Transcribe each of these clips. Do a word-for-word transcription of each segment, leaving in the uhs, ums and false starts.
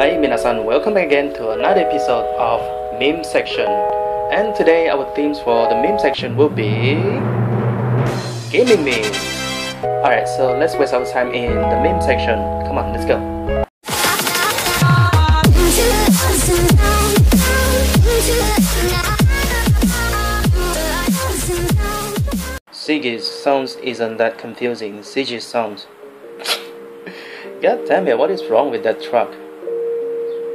Hi minasan, welcome back again to another episode of Meme Section. And today our themes for the Meme Section will be gaming memes. Alright, so let's waste our time in the Meme Section. Come on, let's go. Siggy's sounds isn't that confusing. Siggy's sounds. God damn it, what is wrong with that truck?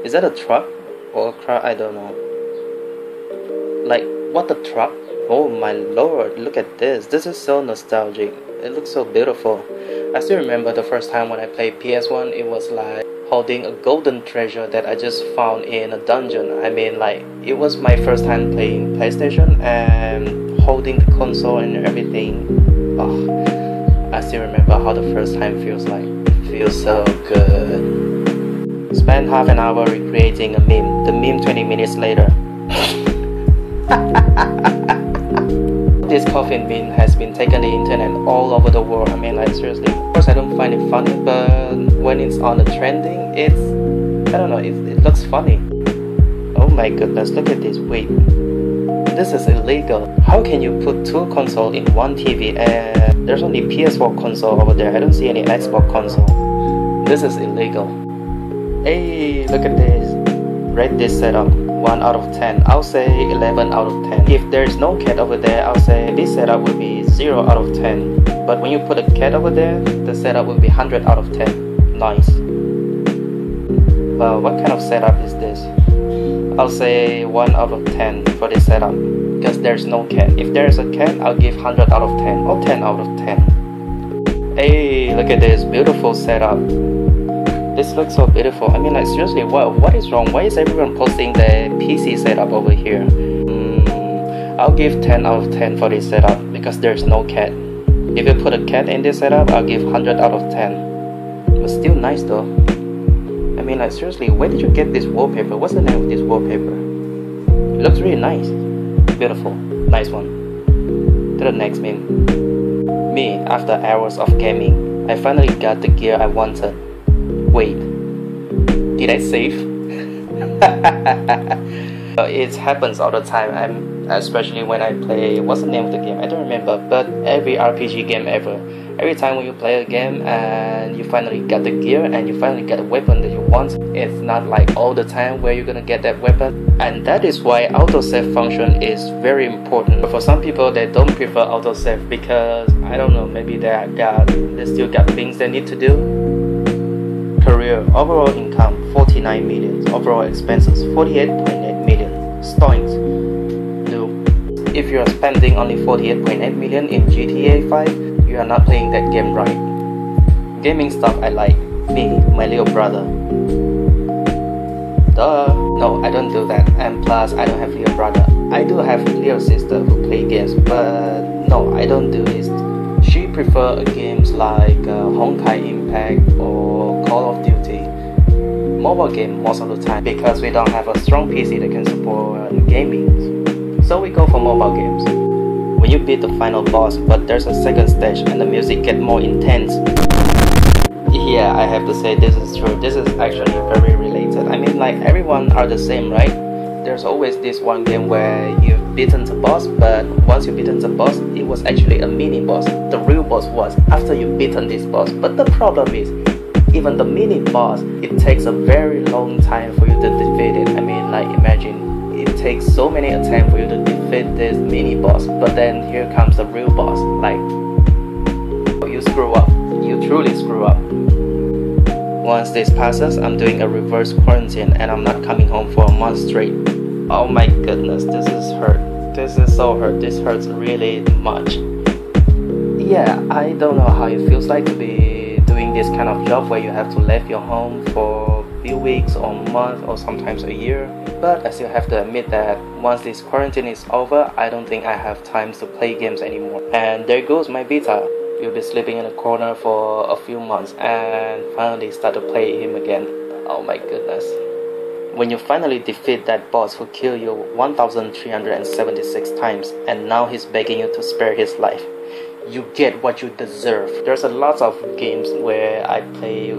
Is that a truck or a car? I don't know. Like, what a truck? Oh my lord, look at this. This is so nostalgic. It looks so beautiful. I still remember the first time when I played P S one, it was like holding a golden treasure that I just found in a dungeon. I mean, like, it was my first time playing PlayStation and holding the console and everything. Oh, I still remember how the first time feels like. It feels so good. Spend half an hour recreating a meme. The meme twenty minutes later. This coffin meme has been taken the internet all over the world. I mean, like, seriously. Of course, I don't find it funny, but when it's on the trending, it's... I don't know, it, it looks funny. Oh my goodness, look at this. Wait. This is illegal. How can you put two consoles in one T V? And there's only P S four console over there. I don't see any Xbox console. This is illegal. Hey, look at this. Rate this setup one out of ten. I'll say eleven out of ten. If there is no cat over there, I'll say this setup would be zero out of ten. But when you put a cat over there, the setup will be one hundred out of ten. Nice. Well, what kind of setup is this? I'll say one out of ten for this setup, because there's no cat. If there's a cat, I'll give one hundred out of ten or ten out of ten. Hey, look at this beautiful setup. This looks so beautiful. I mean, like, seriously, what, what is wrong? Why is everyone posting the P C setup over here? Mm, I'll give ten out of ten for this setup because there's no cat. If you put a cat in this setup, I'll give one hundred out of ten. But still nice though. I mean, like, seriously, where did you get this wallpaper? What's the name of this wallpaper? It looks really nice. Beautiful. Nice one. To the next meme. Me, after hours of gaming, I finally got the gear I wanted. Wait, did I save? It happens all the time, I'm, especially when I play, what's the name of the game? I don't remember, but every R P G game ever. Every time when you play a game and you finally get the gear and you finally get a weapon that you want, it's not like all the time where you're gonna get that weapon. And that is why autosave function is very important. But for some people, they don't prefer autosave because, I don't know, maybe they got, they still got things they need to do. Career, overall income forty-nine million, overall expenses forty-eight point eight million, stoinks, no. If you are spending only forty-eight point eight million in G T A five, you are not playing that game right. Gaming stuff I like, me, my little brother. Duh, no, I don't do that, and plus I don't have little brother. I do have little sister who play games, but no, I don't do this. She prefer games like uh, Honkai Impact or Call of Duty, mobile game most of the time, because we don't have a strong P C that can support gaming. So we go for mobile games. When you beat the final boss, but there's a second stage and the music get more intense. Yeah, I have to say this is true. This is actually very related. I mean, like, everyone are the same, right? There's always this one game where you've beaten the boss, but once you've beaten the boss, it was actually a mini boss. The real boss was after you've beaten this boss. But the problem is, even the mini boss, it takes a very long time for you to defeat it. I mean, like, imagine it takes so many attempts for you to defeat this mini boss, but then here comes the real boss. Like, you screw up, you truly screw up. Once this passes, I'm doing a reverse quarantine and I'm not coming home for a month straight. Oh my goodness, this is hurt. This is so hurt. This hurts really much. Yeah, I don't know how it feels like to be doing this kind of job where you have to leave your home for a few weeks or a month or sometimes a year. But I still have to admit that once this quarantine is over, I don't think I have time to play games anymore. And there goes my Vita. You'll be sleeping in a corner for a few months and finally start to play him again. Oh my goodness. When you finally defeat that boss who killed you one thousand three hundred seventy-six times and now he's begging you to spare his life, you get what you deserve. There's a lot of games where I play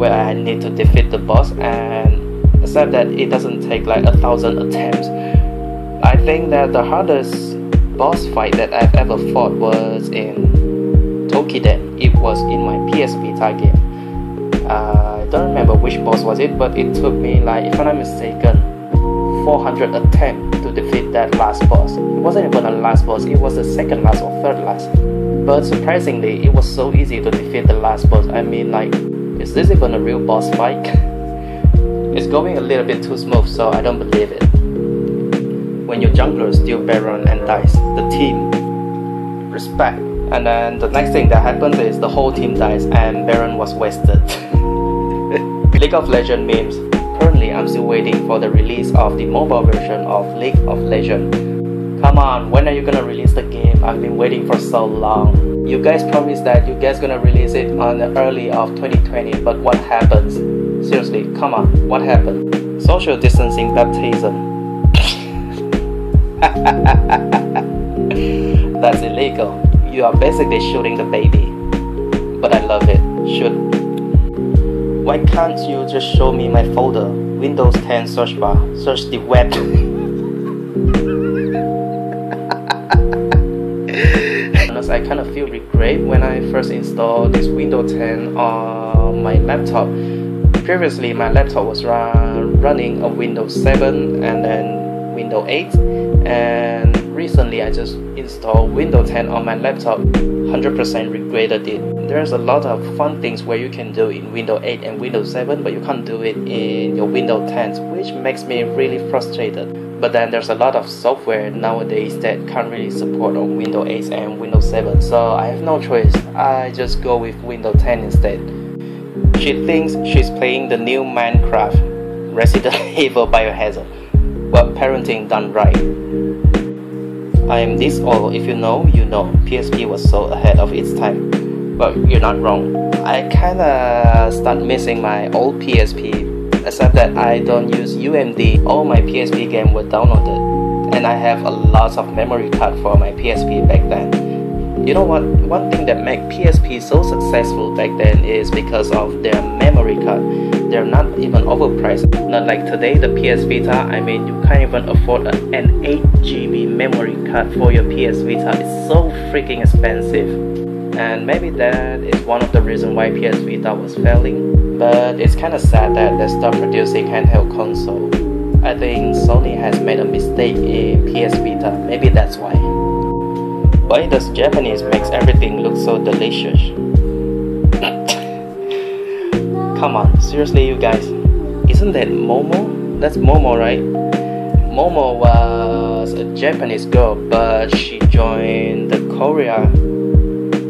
where I need to defeat the boss, and except that it doesn't take like a thousand attempts. I think that the hardest boss fight that I've ever fought was in Tokiden. It was in my P S P-tai game. Uh, I don't remember which boss was it, but it took me like, if I'm not mistaken, four hundred attempts to defeat that last boss. It wasn't even the last boss, it was the second last or third last. But surprisingly, it was so easy to defeat the last boss. I mean, like, is this even a real boss fight? It's going a little bit too smooth, so I don't believe it. When your jungler steals Baron and dies, the team respect. And then the next thing that happens is the whole team dies and Baron was wasted. League of Legends memes. Currently, I'm still waiting for the release of the mobile version of League of Legends. Come on, when are you gonna release the game? I've been waiting for so long. You guys promised that you guys gonna release it on the early of twenty twenty, but what happens? Seriously, come on, what happened? Social distancing baptism. That's illegal. You are basically shooting the baby. But I love it. Shoot. Why can't you just show me my folder? Windows ten search bar, search the web. Honestly, I kind of feel regret when I first installed this Windows ten on my laptop. Previously, my laptop was run, running a Windows seven and then Windows eight, and recently I just installed Windows ten on my laptop. one hundred percent regretted it. There's a lot of fun things where you can do in Windows eight and Windows seven, but you can't do it in your Windows ten, which makes me really frustrated. But then there's a lot of software nowadays that can't really support on Windows eight and Windows seven, so I have no choice. I just go with Windows ten instead. She thinks she's playing the new Minecraft, Resident Evil Biohazard. Well, parenting done right. I am this old, if you know, you know, P S P was so ahead of its time. But you're not wrong. I kinda start missing my old P S P, except that I don't use U M D. All my P S P games were downloaded, and I have a lot of memory card for my P S P back then. You know what, one thing that made P S P so successful back then is because of their memory card. They're not even overpriced. Not like today, the P S Vita, I mean, you can't even afford an eight G B memory card for your P S Vita. It's so freaking expensive. And maybe that is one of the reasons why P S Vita was failing. But it's kind of sad that they stopped producing handheld console. I think Sony has made a mistake in P S Vita. Maybe that's why. Why does Japanese makes everything look so delicious? Come on, seriously you guys, isn't that Momo? That's Momo, right? Momo was a Japanese girl, but she joined the Korea,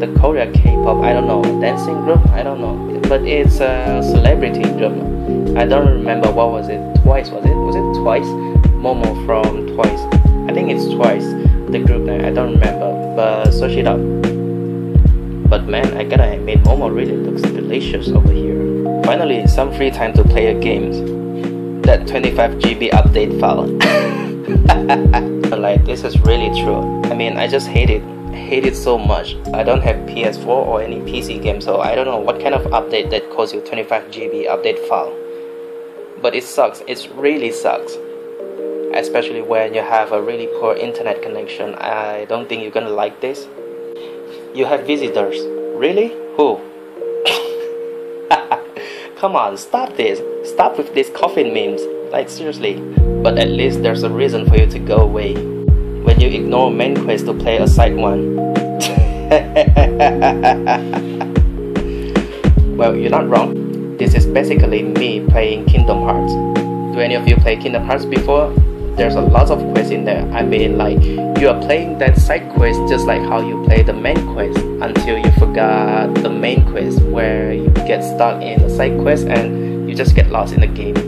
the Korea K-pop, I don't know, dancing group, I don't know, but it's a celebrity group. I don't remember what was it, Twice was it? Was it Twice? Momo from Twice. I think it's Twice, the group name, I don't remember, but search it up. But man, I gotta admit, Momo really looks delicious over here. Finally, some free time to play a game. That twenty-five G B update file. Like, this is really true. I mean, I just hate it. I hate it so much. I don't have P S four or any P C game, so I don't know what kind of update that costs you twenty-five G B update file. But it sucks. It really sucks. Especially when you have a really poor internet connection. I don't think you're gonna like this. You have visitors. Really? Who? Come on, stop this. Stop with these coffin memes. Like, seriously. But at least there's a reason for you to go away. When you ignore main quest to play a side one. Well, you're not wrong. This is basically me playing Kingdom Hearts. Do any of you play Kingdom Hearts before? There's a lot of quests in there. I mean, like, you are playing that side quest just like how you play the main quest, until you forgot the main quest, where you get stuck in the side quest and you just get lost in the game.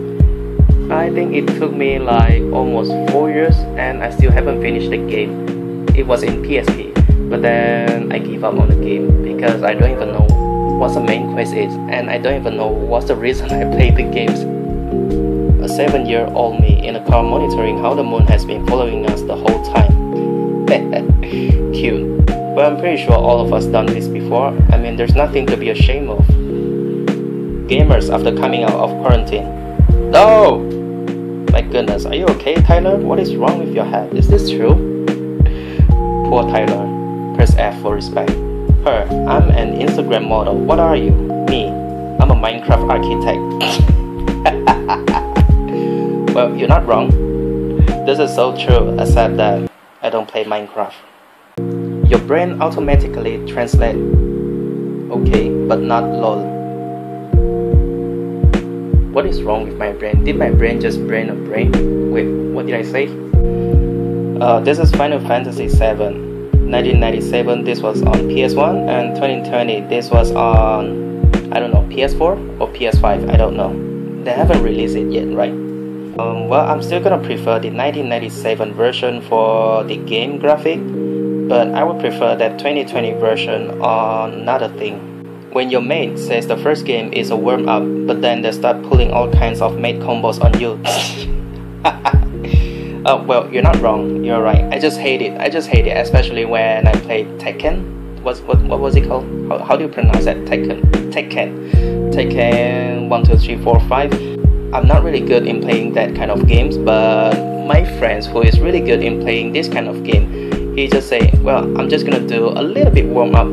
I think it took me like almost four years, and I still haven't finished the game. It was in P S P, but then I gave up on the game because I don't even know what the main quest is, and I don't even know what's the reason I play the games. A seven-year-old me in a car monitoring how the moon has been following us the whole time. Cute. But I'm pretty sure all of us done this before. I mean, there's nothing to be ashamed of. gamers after coming out of quarantine. No! My goodness, are you okay, Tyler? What is wrong with your head? Is this true? Poor Tyler. Press F for respect. Her, I'm an Instagram model. What are you? Me, I'm a Minecraft architect. Well, you're not wrong. This is so true, except that I don't play Minecraft. Your brain automatically translates okay, but not lol. What is wrong with my brain? Did my brain just brain a brain? Wait, what did I say? Uh, this is Final Fantasy seven. nineteen ninety-seven, this was on P S one, and twenty twenty, this was on, I don't know, P S four or P S five, I don't know. They haven't released it yet, right? Um, well, I'm still gonna prefer the nineteen ninety-seven version for the game graphic, but I would prefer that twenty twenty version on another thing. When your mate says the first game is a warm up, but then they start pulling all kinds of mate combos on you. uh, well, you're not wrong, you're right. I just hate it, I just hate it, especially when I played Tekken. What's, what, what was it called? How, how do you pronounce that? Tekken. Tekken. Tekken one, two, three, four, five. I'm not really good in playing that kind of games, but my friends who is really good in playing this kind of game, he just say, well, I'm just gonna do a little bit warm up.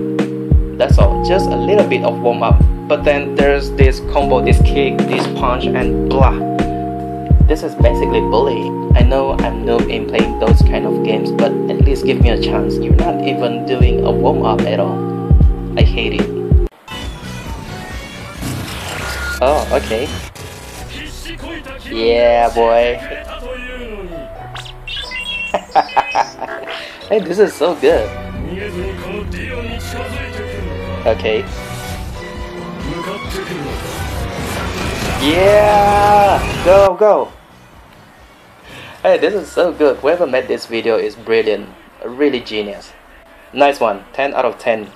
That's all, just a little bit of warm up. But then there's this combo, this kick, this punch, and blah. This is basically bullying. I know I'm noob in playing those kind of games, but at least give me a chance. You're not even doing a warm up at all. I hate it. Oh, okay. Yeah, boy. Hey, this is so good. Okay. Yeah! Go, go! Hey, this is so good. Whoever made this video is brilliant. Really genius. Nice one. ten out of ten.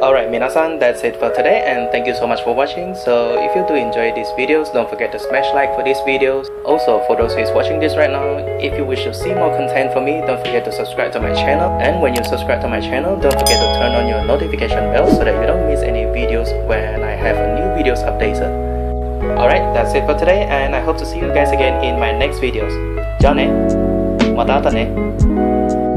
Alright, minasan, that's it for today, and thank you so much for watching. So if you do enjoy these videos, don't forget to smash like for these videos. Also, for those who is watching this right now, if you wish to see more content from me, don't forget to subscribe to my channel. And when you subscribe to my channel, don't forget to turn on your notification bell so that you don't miss any videos when I have new videos updated. Alright, that's it for today, and I hope to see you guys again in my next videos. じゃあね。また後ね。